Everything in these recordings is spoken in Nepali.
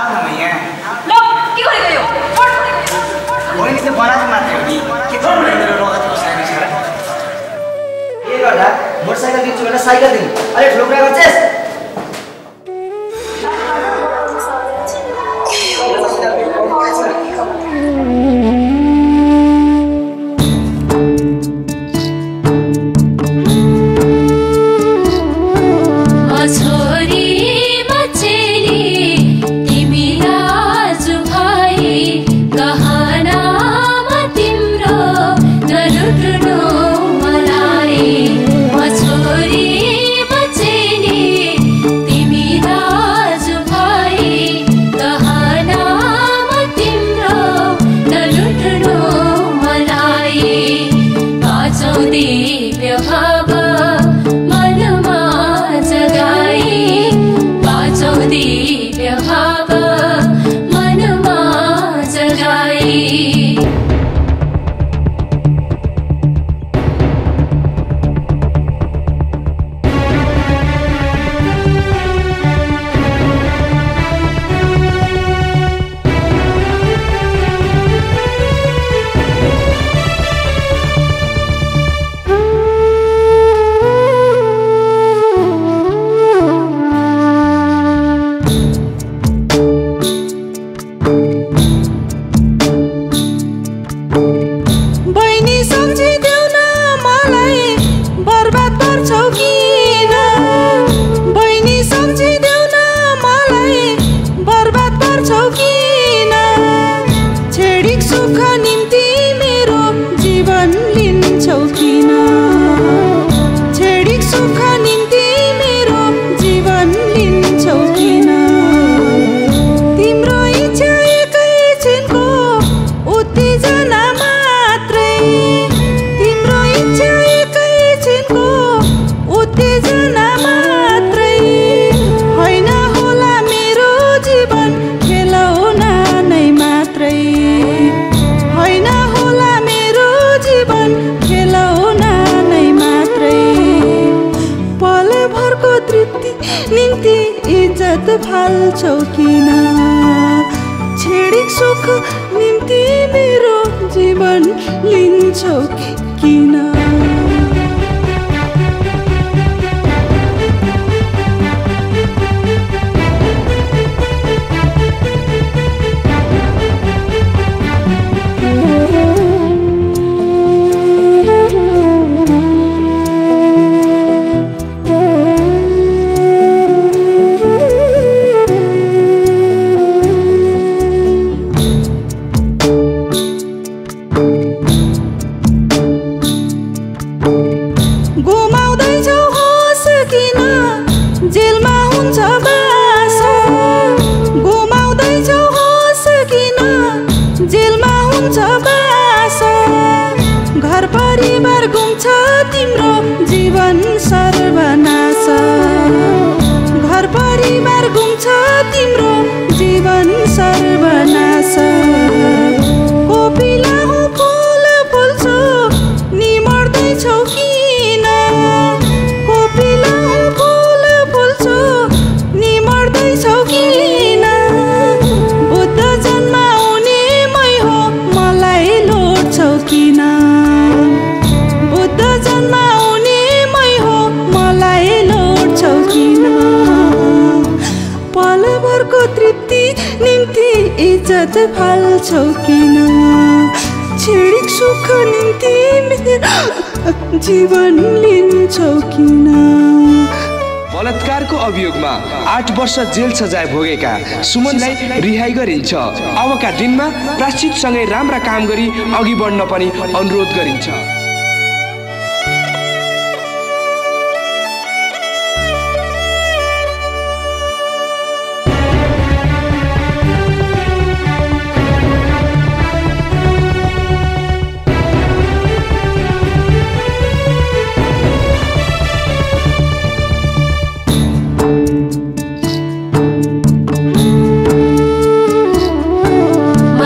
आओ ना मैया लो की कोनी गयो फोड़ कोनी से बनात माथे कि किथोर नैदरो रगत को साइकिल छ ए गडा मोटरसाइकल दिन्छु भने साइकल दिनु अरे ठोक्रा गर्छेस जेल सजाय भोगेका सुमनलाई रिहाई गरिन्छ। अबका दिनमा प्राश्चितसँगै राम्रा काम गरी अघि बढ्न पनि अनुरोध गरिन्छ।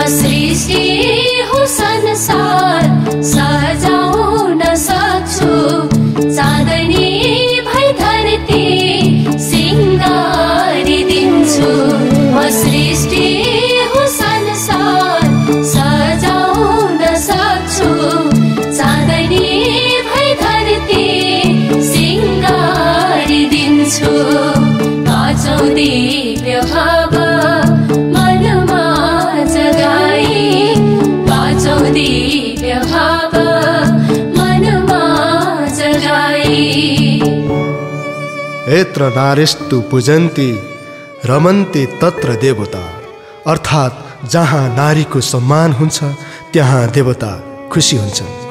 सृष्टि हो संसार सहज। दिव्य भाव मनमा जगाई। एत्र नारीस्तु पूजन्ति रमन्ति तत्र देवता, अर्थात् जहाँ नारी को सम्मान हुन्छ त्यहाँ देवता खुशी हुन्छन्।